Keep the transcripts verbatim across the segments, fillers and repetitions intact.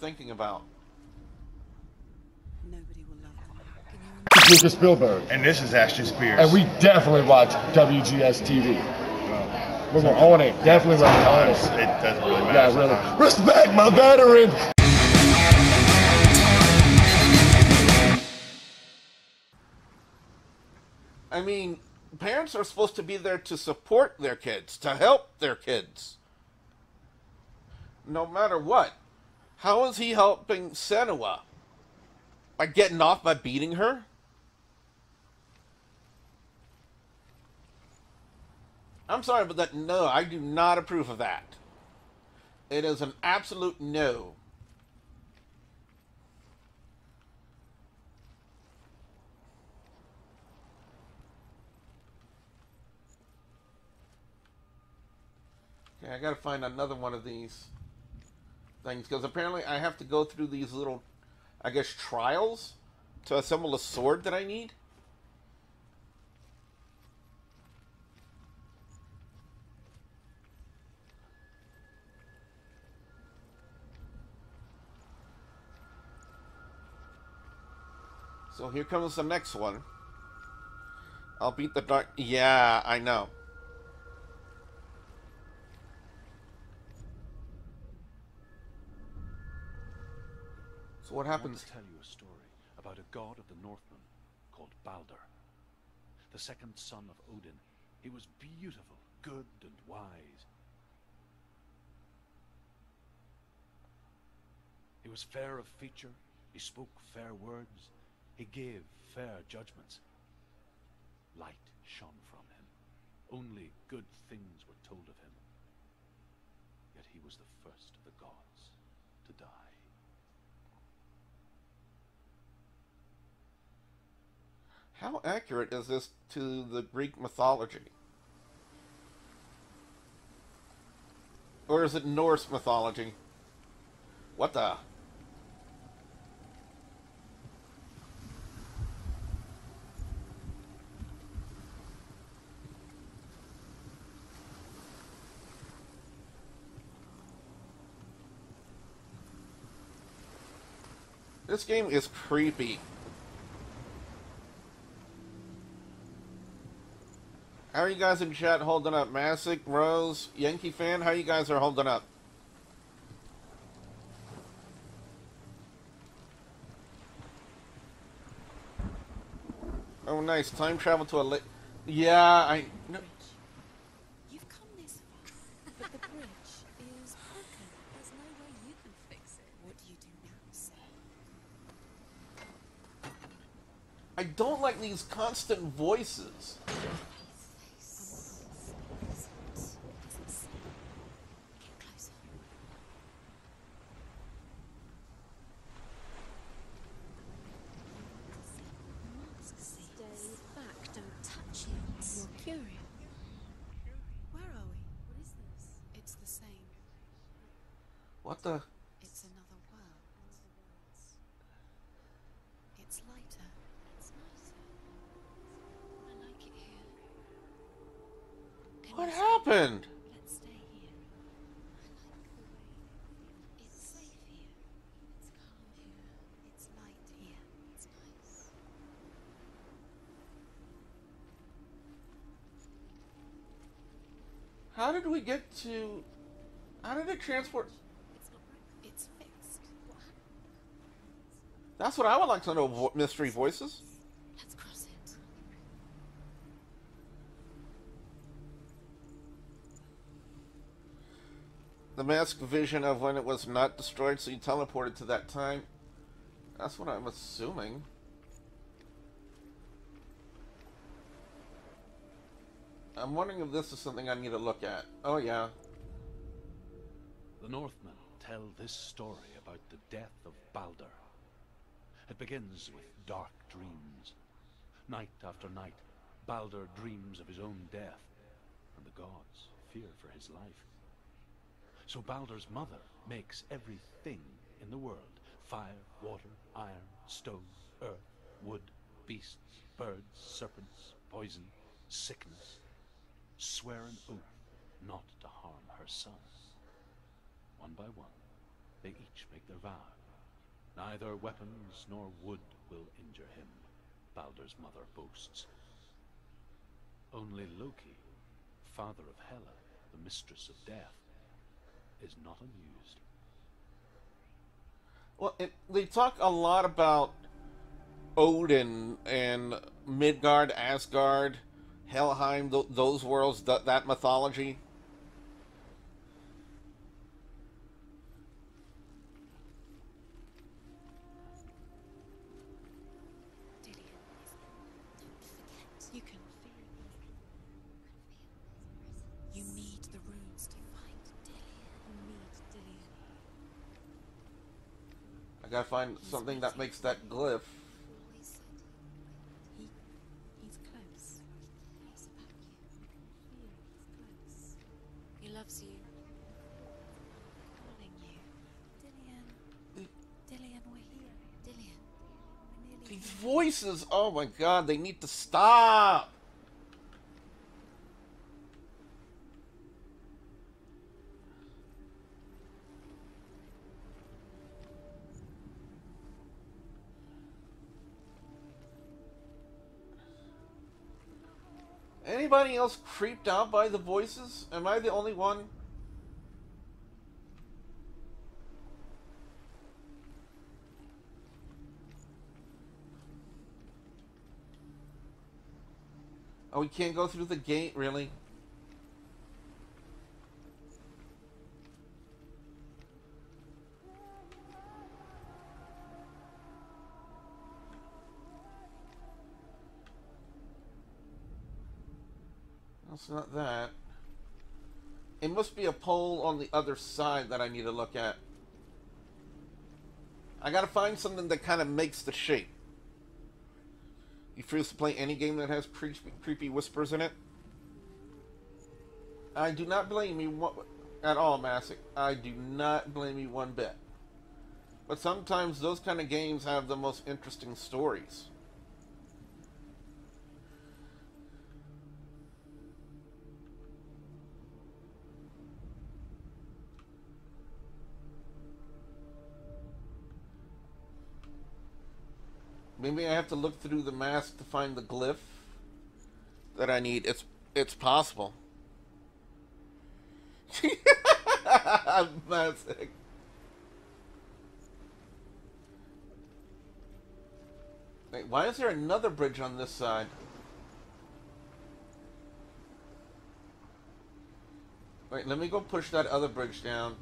thinking about. Nobody will love them. This is Spielberg. And this is Ashton Spears. And we definitely watch W G S T V. Well, we were on it. Definitely watch on it. It doesn't really matter. Yeah, really. Respect my veteran. I mean, parents are supposed to be there to support their kids, to help their kids. No matter what. How is he helping Senua? By getting off by beating her? I'm sorry, but that, no, I do not approve of that. It is an absolute no. Okay, I gotta find another one of these things, because apparently I have to go through these little, I guess, trials to assemble a sword that I need. So here comes the next one. I'll beat the dark. Yeah, I know. So what happens? I want to tell you a story about a god of the Northmen called Baldr, the second son of Odin. He was beautiful, good, and wise. He was fair of feature. He spoke fair words. He gave fair judgments. Light shone from him. Only good things were told of him. Yet he was the first of the gods to die. How accurate is this to the Greek mythology? Or is it Norse mythology? What the... This game is creepy. How are you guys in chat holding up? Masick, Rose, Yankee fan, how you guys are holding up? Oh, nice. Time travel to a late... Yeah, I... No. You've come this far, but the bridge is broken. There's no way you can fix it. What do you do now, sir? I don't like these constant voices. What the? It's another world. It's lighter. It's nicer. I like it here. What happened? Let's stay here. I like the way. It's safe here. It's calm here. It's light here. It's nice. How did we get to? How did it transport? That's what I would like to know, vo mystery voices. Let's cross it. The mask vision of when it was not destroyed, so you teleported to that time. That's what I'm assuming. I'm wondering if this is something I need to look at. Oh, yeah. The Northmen tell this story about the death of Baldr. It begins with dark dreams. Night after night, Baldr dreams of his own death, and the gods fear for his life. So Baldr's mother makes everything in the world: fire, water, iron, stone, earth, wood, beasts, birds, serpents, poison, sickness, swear an oath not to harm her son. One by one, They each make their vow. Neither weapons nor wood will injure him, Baldr's mother boasts. Only Loki, father of Hela, the mistress of death, is not unused. Well, it, they talk a lot about Odin and Midgard, Asgard, Helheim, th those worlds, th that mythology. I gotta find something that makes that glyph. He, he's close. He's about you. He, he loves you. Calling you. Dillian. Dillian, we're here. Dillian. These voices, oh my god, they need to stop! Anybody else creeped out by the voices? Am I the only one? Oh, we can't go through the gate, really? It's not that. It must be a pole on the other side that I need to look at. I gotta find something that kind of makes the shape. You free to play any game that has creepy, creepy whispers in it? I do not blame you at all, Masick. I do not blame you one bit. But sometimes those kind of games have the most interesting stories. Maybe I have to look through the mask to find the glyph that I need. It's it's possible. That's it. Wait, why is there another bridge on this side? Wait, let me go push that other bridge down.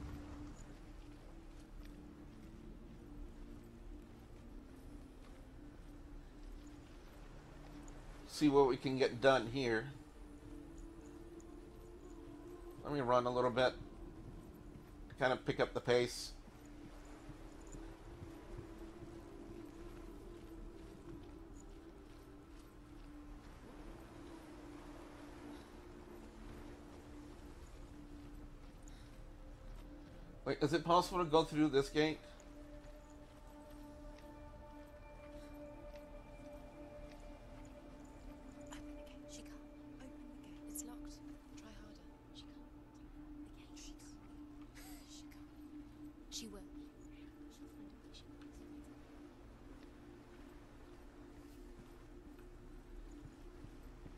See what we can get done here. Let me run a little bit to kind of pick up the pace. Wait, is it possible to go through this gate?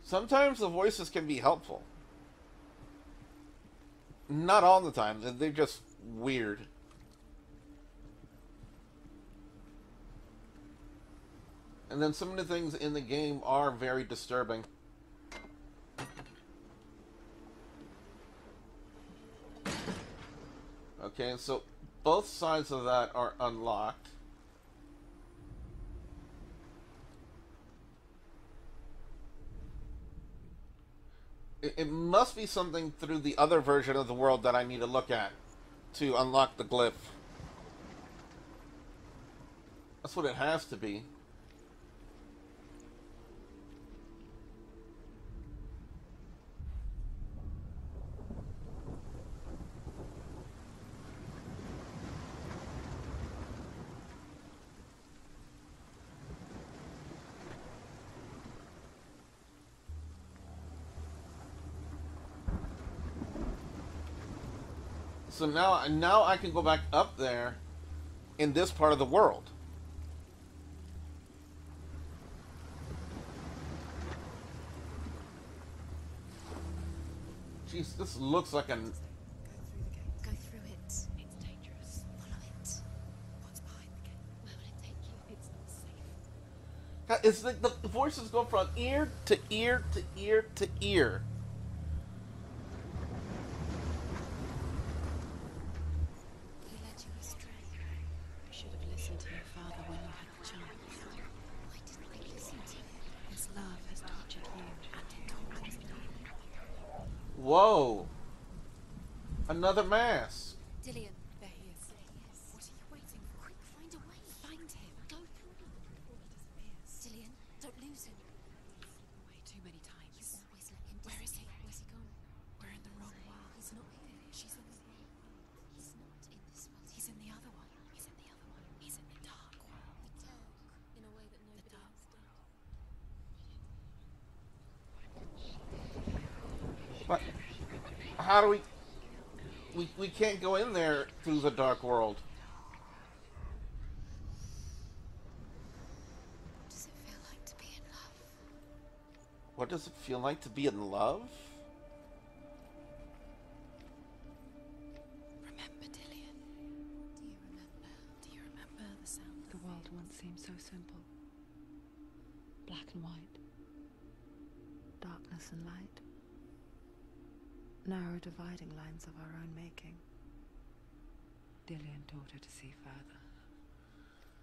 Sometimes the voices can be helpful. Not all the time. They're just weird. And then some of the things in the game are very disturbing. Okay, so both sides of that are unlocked. It must be something through the other version of the world that I need to look at to unlock the glyph. That's what it has to be. So now, now I can go back up there in this part of the world. Jeez, this looks like an... Go through it. It's dangerous. Follow it. What's behind the gate? Where will it take you? It's not safe. God, it's like the voices go from ear to ear to ear to ear. He led you astray. You should have listened to your father when you had the chance. Why didn't they listen to him? His love has tortured you and it tortures me. Whoa! Another mask. Dillian, there he is. What are you waiting for? Quick, find a way. Find him. Go through him before he disappears. Dillian, don't lose him. Way too many times. You always let him. Where is he? Where's he gone? We're in the wrong world. He's not here. She's in the world. He's not in this world. He's in the other one. He's in the other one. He's in the dark world. The dark, in a way that no dark world. What? How do we, we... We can't go in there through the dark world. What does it feel like to be in love? What does it feel like to be in love? Remember, Dillian. Do you remember? Do you remember the sound? The world once seemed so simple. Black and white. Darkness and light. Narrow dividing lines of our own making. Dillian taught her to see further,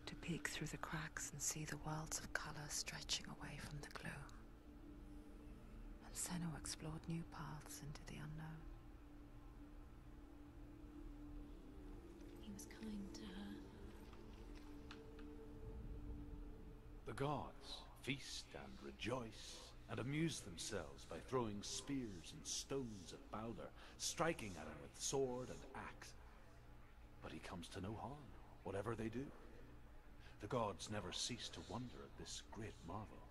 to peek through the cracks and see the worlds of color stretching away from the gloom. And Senua explored new paths into the unknown. He was kind to her. The gods feast and rejoice, and amuse themselves by throwing spears and stones at Baldr, striking at him with sword and axe. But he comes to no harm, whatever they do. The gods never cease to wonder at this great marvel.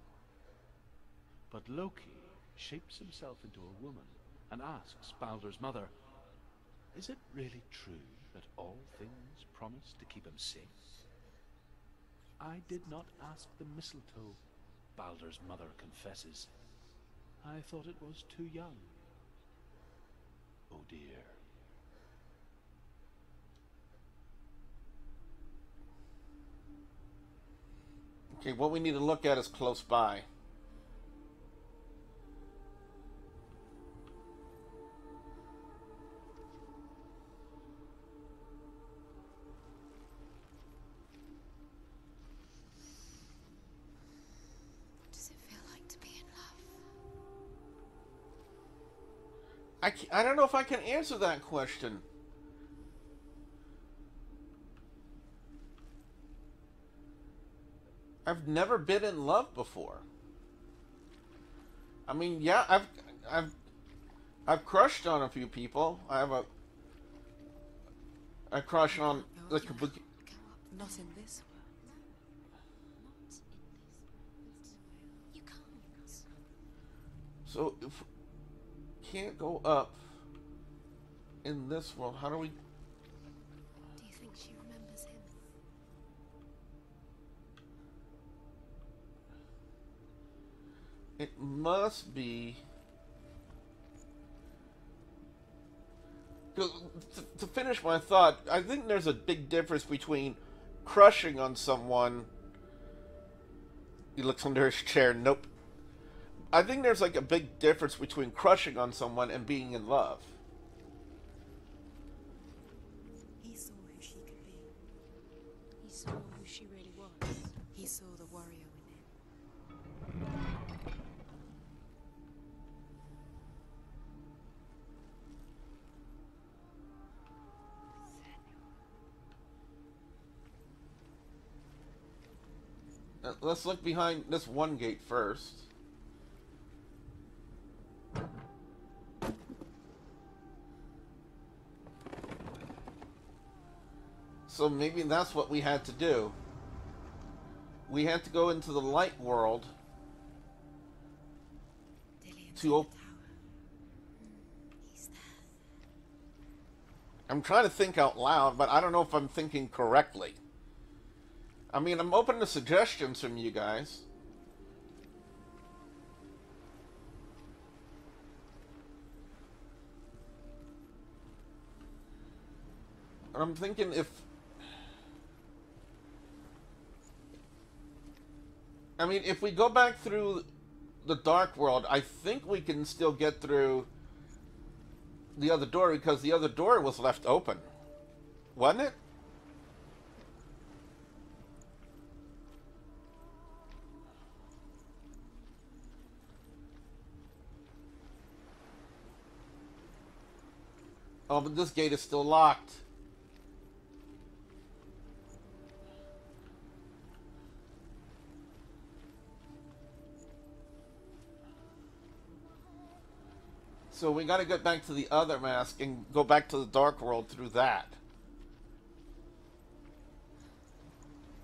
But Loki shapes himself into a woman and asks Baldr's mother, "Is it really true that all things promise to keep him safe? I did not ask the mistletoe," Baldr's mother confesses. "I thought it was too young." Oh dear. Okay, what we need to look at is close by. I, I don't know if I can answer that question. I've never been in love before. I mean, yeah, I've I've I've crushed on a few people. I have a I crushed on the Kabuki. Not in this world. Not in this world. You can't. So if can't go up in this world, how do we... Do you think she remembers him? It must be... To, to finish my thought, I think there's a big difference between crushing on someone... He looks under his chair, nope. I think there's like a big difference between crushing on someone and being in love. He saw who she could be. He saw who she really was. He saw the warrior within. Uh, let's look behind this one gate first. So maybe that's what we had to do. We had to go into the light world to open. He's there. I'm trying to think out loud, but I don't know if I'm thinking correctly. I mean, I'm open to suggestions from you guys. I'm thinking if... I mean, if we go back through the Dark World, I think we can still get through the other door, because the other door was left open. Wasn't it? Oh, but this gate is still locked. So we gotta get back to the other mask and go back to the Dark World through that.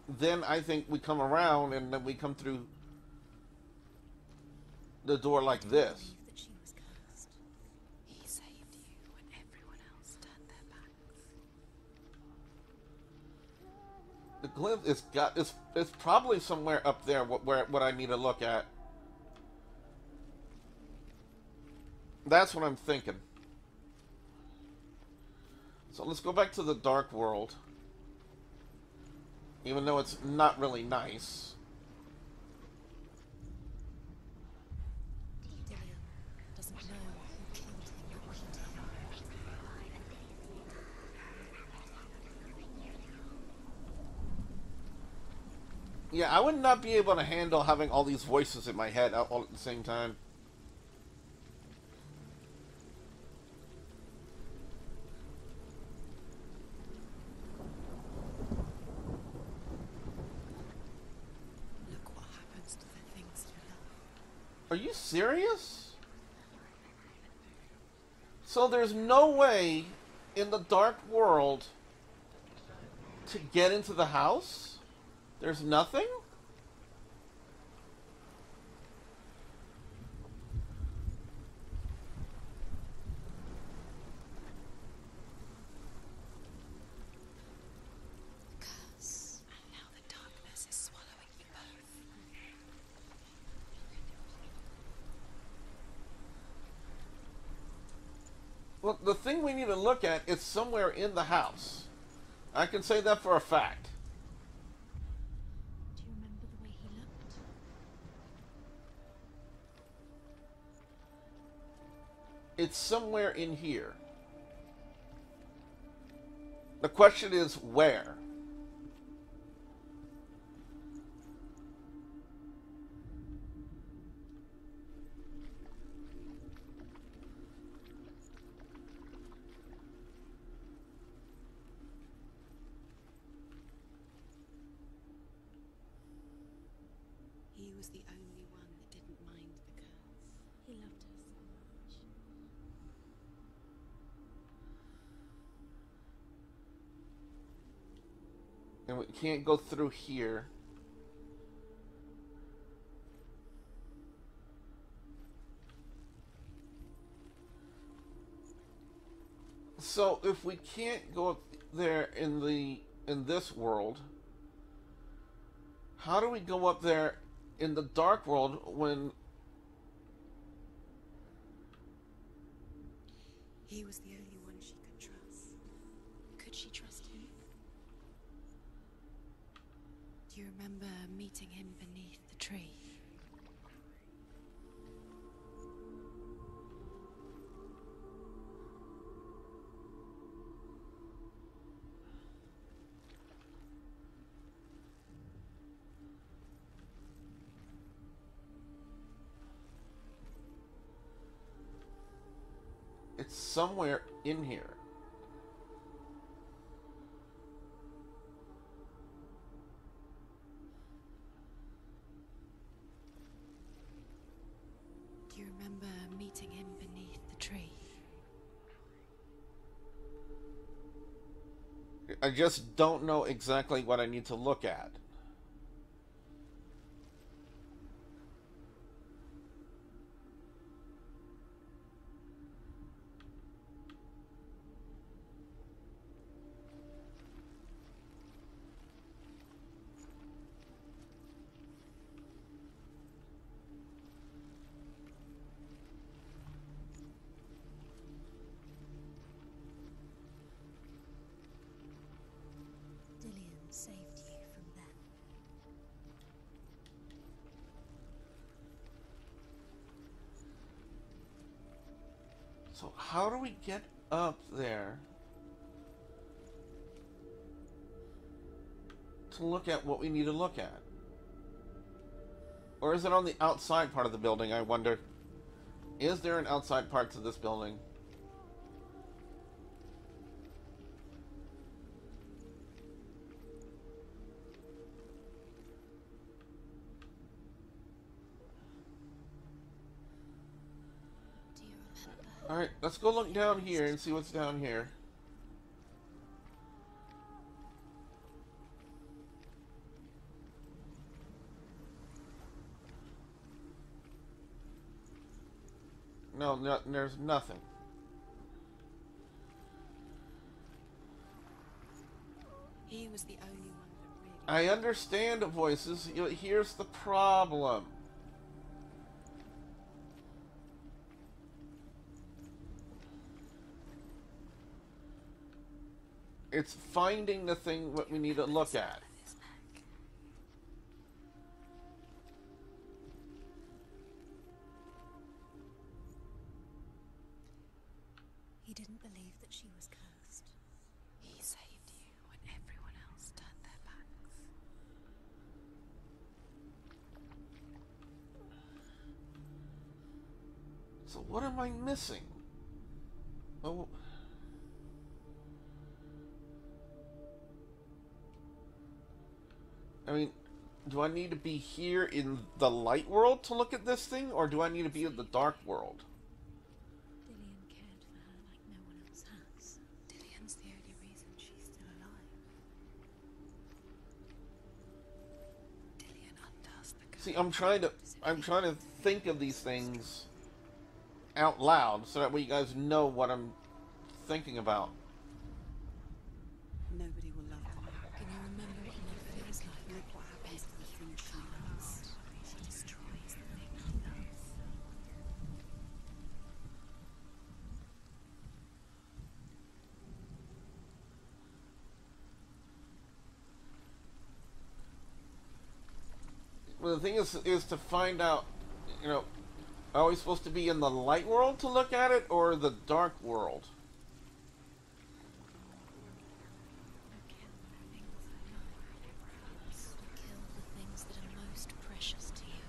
Then I think we come around and then we come through the door like this. The glyph is got it's it's probably somewhere up there. What where what I need to look at. That's what I'm thinking. So let's go back to the Dark World. Even though it's not really nice. Yeah, I would not be able to handle having all these voices in my head all at the same time. Are you serious? So there's no way in the Dark World to get into the house? There's nothing? Look, the thing we need to look at is somewhere in the house. I can say that for a fact. Do you remember the way he looked? It's somewhere in here. The question is where? Was the only one that didn't mind the curse. He loved her so much. And we can't go through here. So if we can't go up there in the in this world, how do we go up there in the Dark World when he was the only one she could trust? Could she trust him? Do you remember meeting him beneath the tree? It's somewhere in here. Do you remember meeting him beneath the tree? I just don't know exactly what I need to look at. So how do we get up there to look at what we need to look at? Or is it on the outside part of the building, I wonder? Is there an outside part to this building? Alright, let's go look down here and see what's down here. No, no, there's nothing. He was the only one that really... I understand voices. Here's the problem. It's finding the thing what we need to look at. He didn't believe that she was cursed. He saved you when everyone else turned their backs. So what am I missing? Oh. I mean, do I need to be here in the light world to look at this thing, or do I need to be in the dark world? See, I'm trying to, I'm trying to think of these things out loud so that way you guys know what I'm thinking about. Nobody will love her. Can you remember it in the first life? Look what happens to the things she loves. She destroys the thing she loves. Well, the thing is, is to find out, you know, are we supposed to be in the light world to look at it, or the dark world? Kill the things that are most precious to you.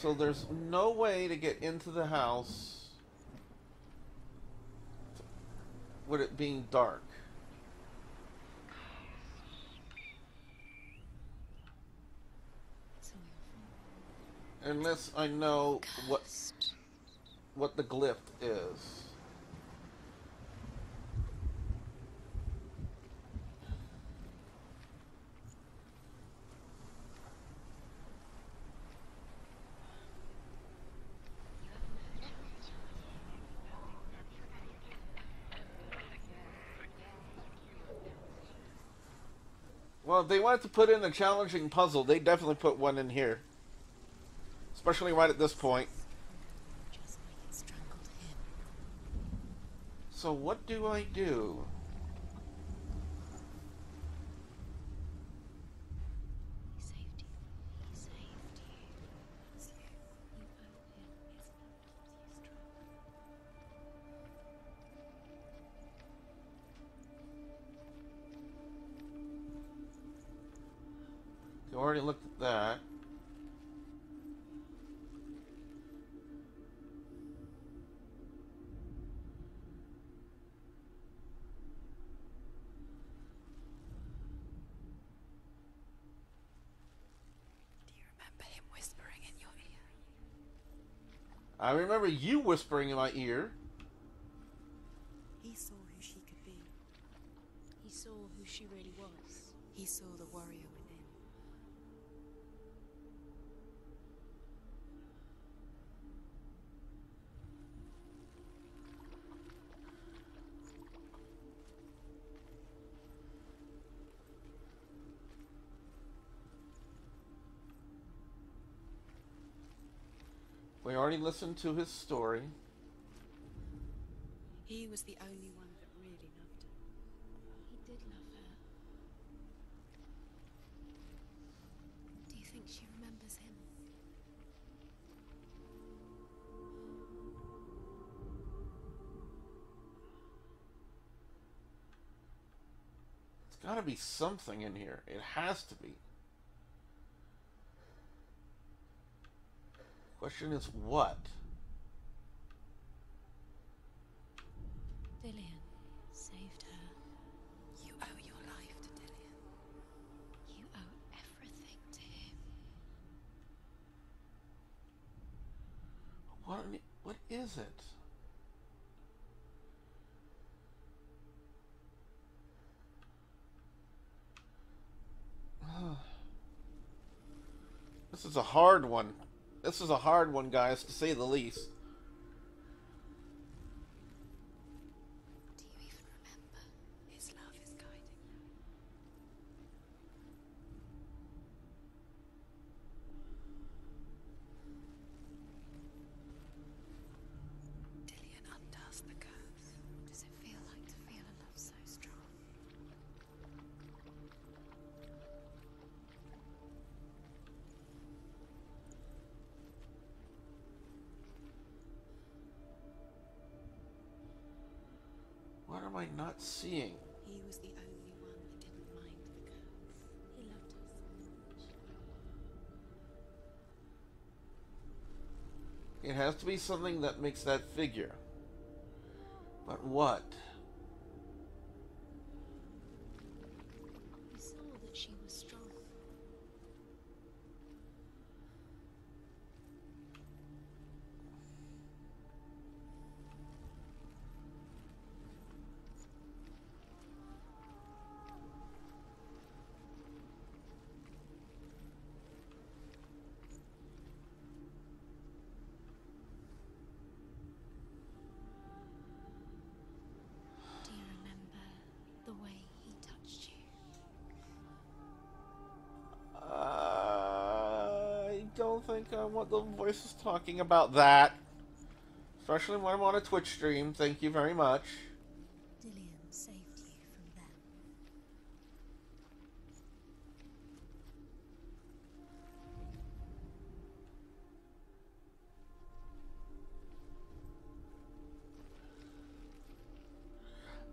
So there's no way to get into the house with it being dark. Unless I know what what the glyph is. Well, if they wanted to put in a challenging puzzle, they definitely put one in here. Especially right at this point. So what do I do? You already looked at that. I remember you whispering in my ear. He saw who she could be. He saw who she really was. He saw the warrior within. We already listened to his story. He was the only one that really loved her. There's gotta be something in here. It has to be. Question is what? Dillian saved her. You owe your life to Dillian. You owe everything to him. What, what is it? This is a hard one. This is a hard one, guys, to say the least. Do you even remember? His love is guiding you. Dillian undoes the curse. Does it feel like to feel a love so strong? Am I not seeing? He was the only one that didn't mind the curse. He loved us so much. It has to be something that makes that figure. But what? We saw that she was strong. I think I want the voices talking about that, especially when I'm on a Twitch stream. Thank you very much. Dillian saved you from them.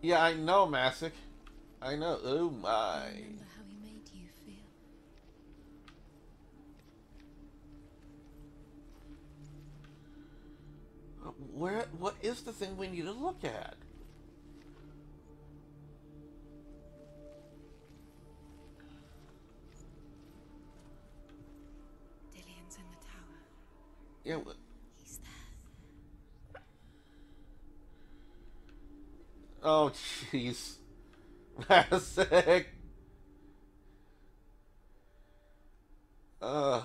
Yeah, I know, Masic. I know. Oh my. Where, what is the thing we need to look at? Dillian's in the tower. Yeah, well, he's there. Oh, jeez. That's sick. Uh,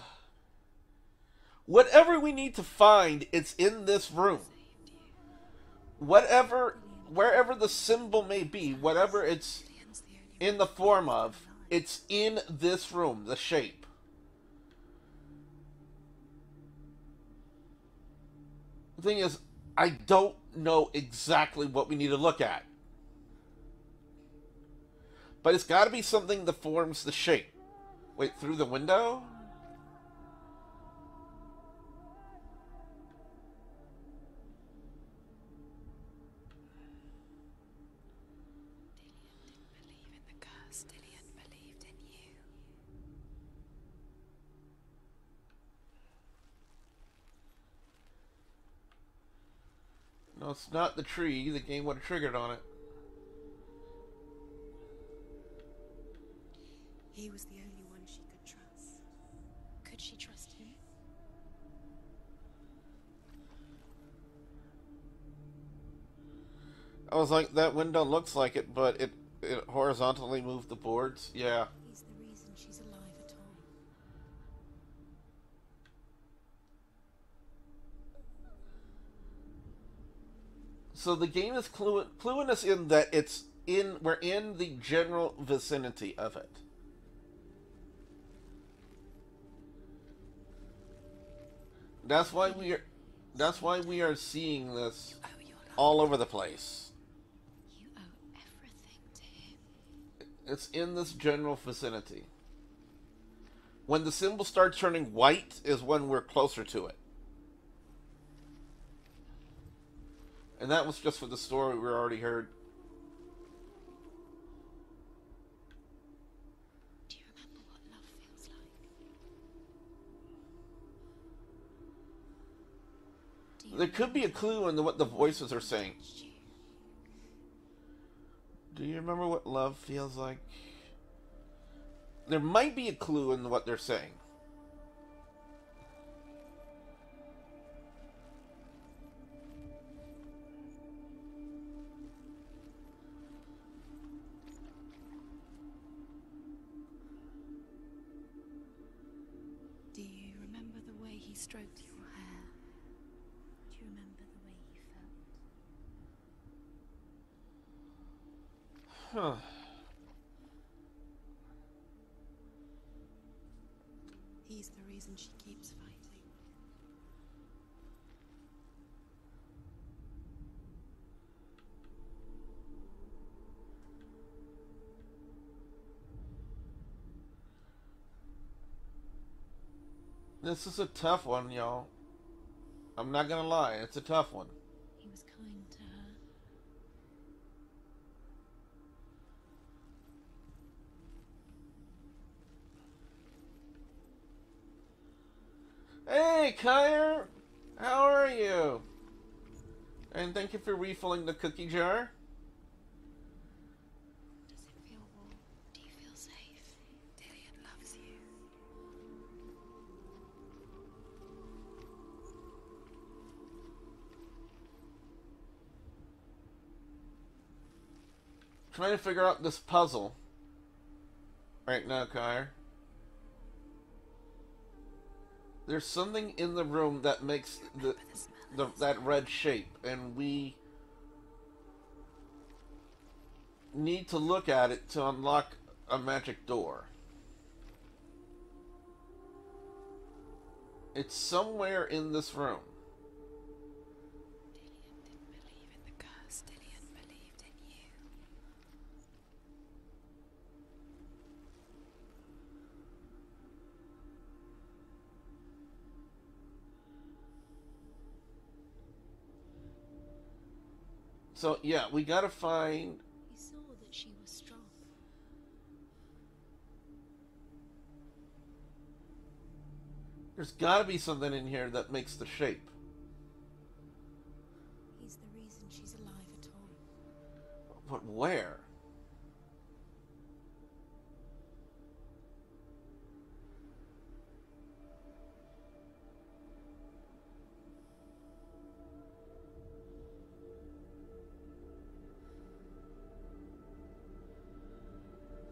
whatever we need to find, it's in this room. Whatever, wherever the symbol may be, whatever it's in the form of, it's in this room, the shape. The thing is, I don't know exactly what we need to look at. But it's got to be something that forms the shape. Wait, through the window? No, it's not the tree. The game would have triggered on it. He was the only one she could trust. Could she trust him? I was like, that window looks like it, but it, it horizontally moved the boards. Yeah. He's the reason she's alive. So the game is clue cluing us in that it's in, we're in the general vicinity of it. That's why we are, that's why we are seeing this all over the place. You owe everything to him. It's in this general vicinity. When the symbol starts turning white is when we're closer to it. And that was just for the story we already heard. There could be a clue in the, what the voices are saying. Do you remember what love feels like? There might be a clue in what they're saying. Do you remember the way he stroked your hair? Do you remember the way you felt? Huh. He's the reason she keeps fighting. This is a tough one, y'all. I'm not gonna lie, it's a tough one. He was kind to her. Hey, Kyre! How are you? And thank you for refilling the cookie jar. Does it feel warm? Do you feel safe? Dillian loves you. Trying to figure out this puzzle right now, Kyre. There's something in the room that makes the, the, that red shape, and we need to look at it to unlock a magic door. It's somewhere in this room. Dillian didn't believe in the curse. Dillian believed in you. So, yeah, we gotta find... He saw that she was strong. There's gotta be something in here that makes the shape. He's the reason she's alive at all. But where?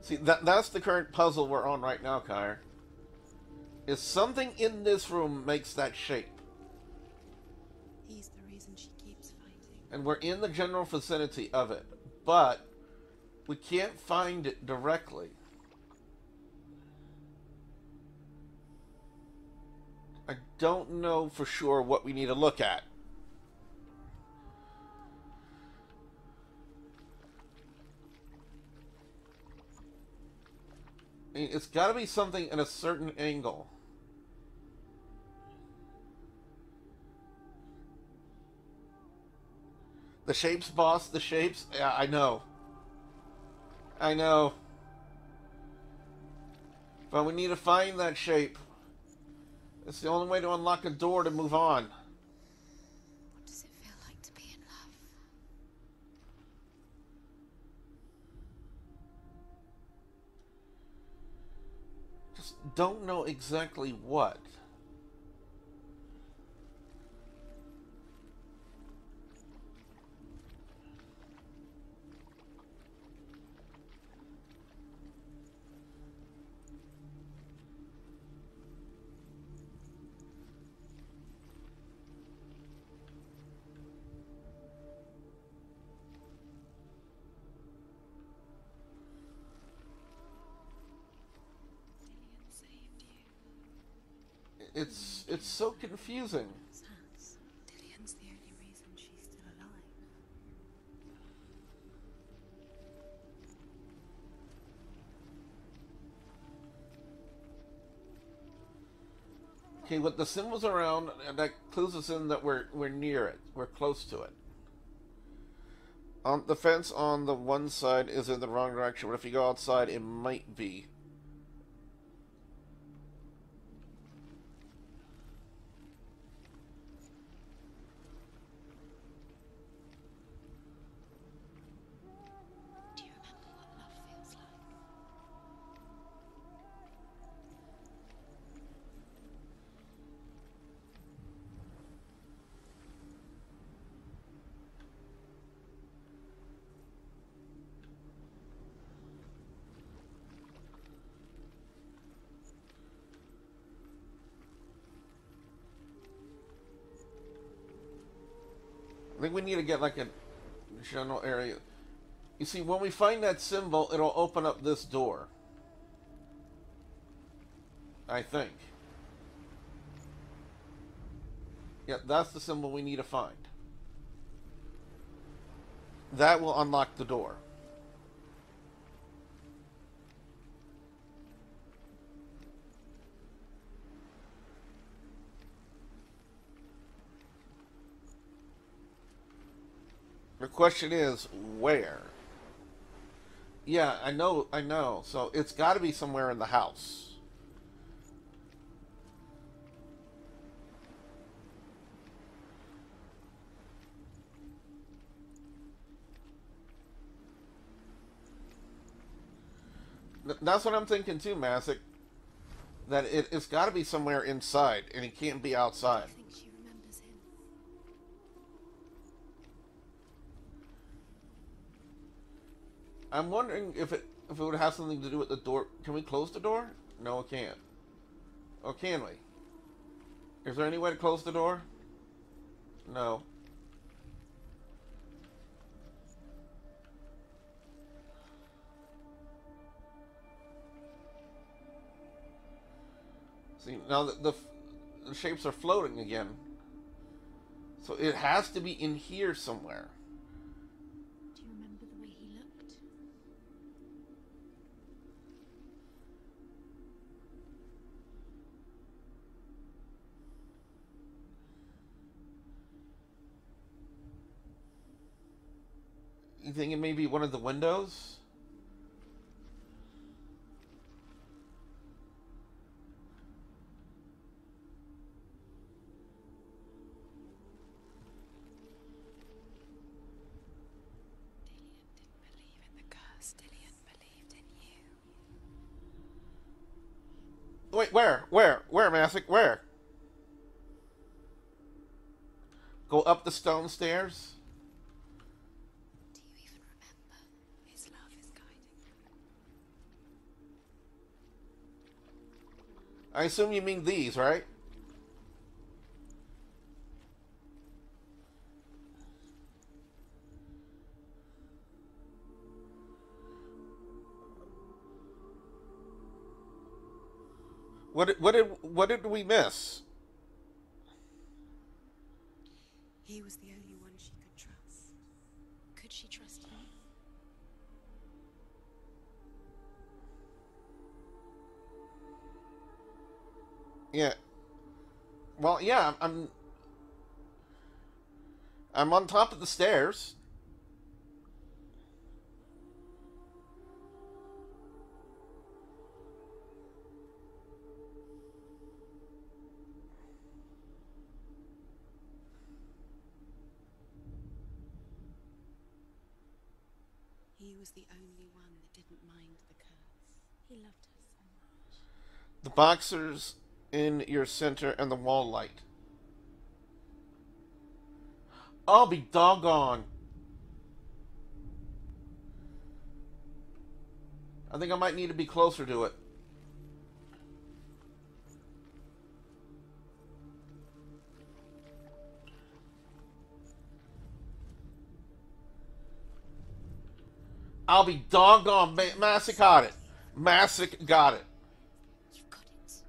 See, that, that's the current puzzle we're on right now, Kyre. Is something in this room makes that shape. He's the reason she keeps fighting. And we're in the general vicinity of it, but we can't find it directly. I don't know for sure what we need to look at. It's got to be something at a certain angle. The shapes, boss, the shapes. Yeah, I know. I know. But we need to find that shape. It's the only way to unlock a door to move on. What does it feel like to be in love? Don't know exactly what. It's it's so confusing. Dillian's the only reason she's still alive. Okay, with the symbols around, that clues us in that we're we're near it. We're close to it. Um, the fence on the one side is in the wrong direction, but if you go outside, it might be. I think we need to get like a general area. You see, when we find that symbol, it'll open up this door. I think. Yeah, that's the symbol we need to find. That will unlock the door. The question is, where? Yeah, I know, I know. So it's got to be somewhere in the house. That's what I'm thinking too, Masick. That it, it's got to be somewhere inside, and it can't be outside. I think she remembers him. I'm wondering if it if it would have something to do with the door. Can we close the door? No, it can't. Oh, can we? Is there any way to close the door? No. Now the, the, the shapes are floating again, so it has to be in here somewhere. Do you remember the way he looked? You think it may be one of the windows? Wait, where? Where? Where, Masick? Where? Go up the stone stairs? Do you even remember? His love is guiding. I assume you mean these, right? What, what did what did we miss? He was the only one she could trust. Could she trust him? Yeah. Well, yeah. I'm. I'm on top of the stairs. Was the only one that didn't mind the curse. He loved her so much. The boxers in your center and the wall light. I'll be doggone. I think I might need to be closer to it. I'll be doggone. Masick got it. Masick got it. You got it.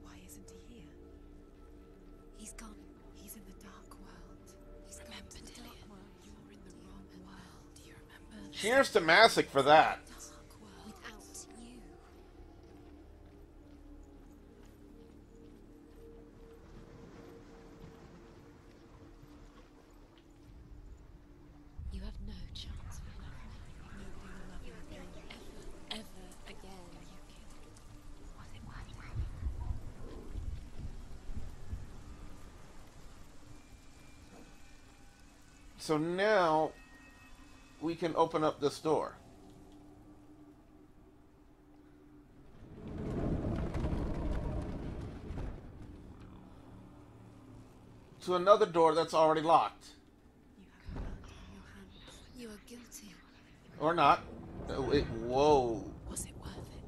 Why isn't he here? He's gone. He's in the dark world. He's remembered the dark world. You were in the wrong world. Do you remember? Cheers to Masick for that. Dark world without you. So now we can open up this door. To another door that's already locked. You are guilty. Or not. Oh, it, whoa. Was it worth it?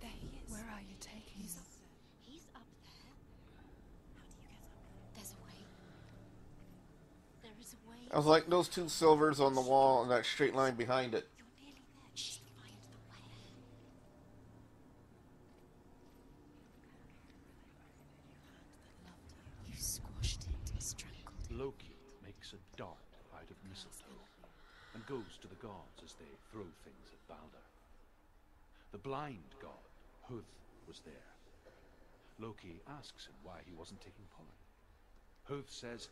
There he is. Where are you taking him? He's up there. He's up there. How do you get up there? There's a way. I was like, those two silvers on the wall and that straight line behind it. Loki makes a dart out of mistletoe and goes to the gods as they throw things at Baldr. The blind god, Hodr, was there. Loki asks him why he wasn't taking part. Hodr says,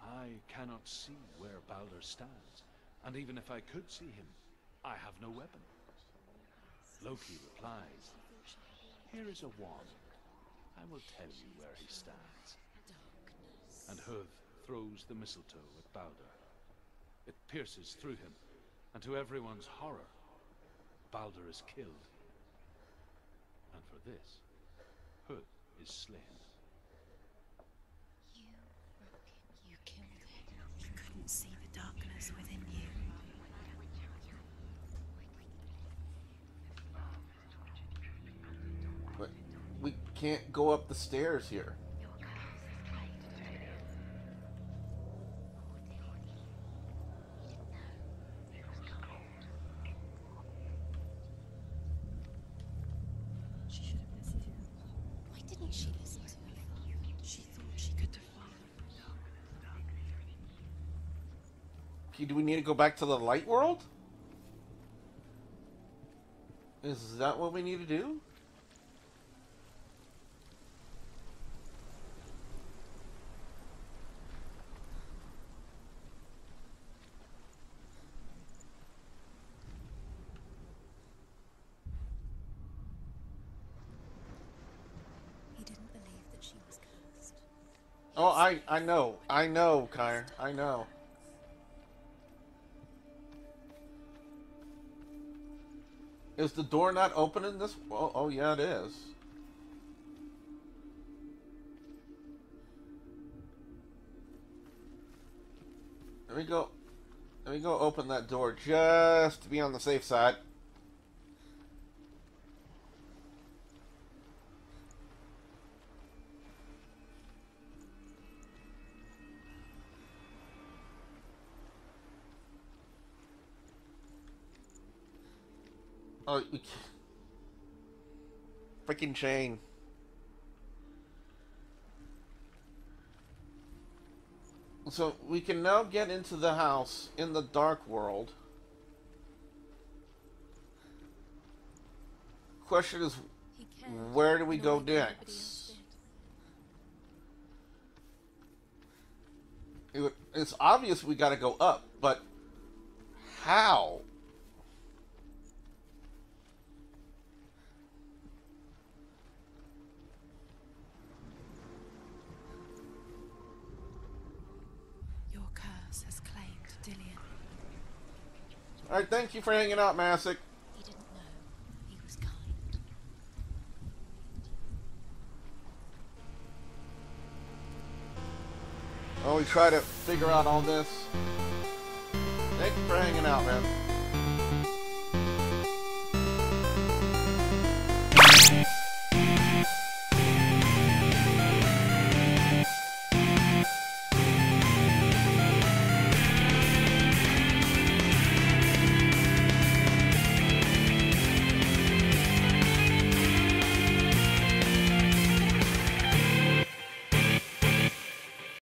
I cannot see where Baldr stands, and even if I could see him, I have no weapon. Loki replies, here is a wand. I will tell you where he stands. And Hodr throws the mistletoe at Baldr. It pierces through him, and to everyone's horror, Baldr is killed. And for this, Hodr is slain. You, you killed him. You couldn't see the darkness within you. But we can't go up the stairs here. Do we need to go back to the light world? Is that what we need to do? He didn't believe that she was cursed. Oh, I, I know. I know, Kyre. I know. Is the door not open in this? Oh, oh yeah, it is. Let me go. Let me go open that door just to be on the safe side. Oh, freaking chain. So we can now get into the house in the dark world. Question is, where do we go next? It, it's obvious we gotta go up, but how? All right, thank you for hanging out, Masic. He didn't know. He was kind. Well, we try to figure out all this. Thank you for hanging out, man.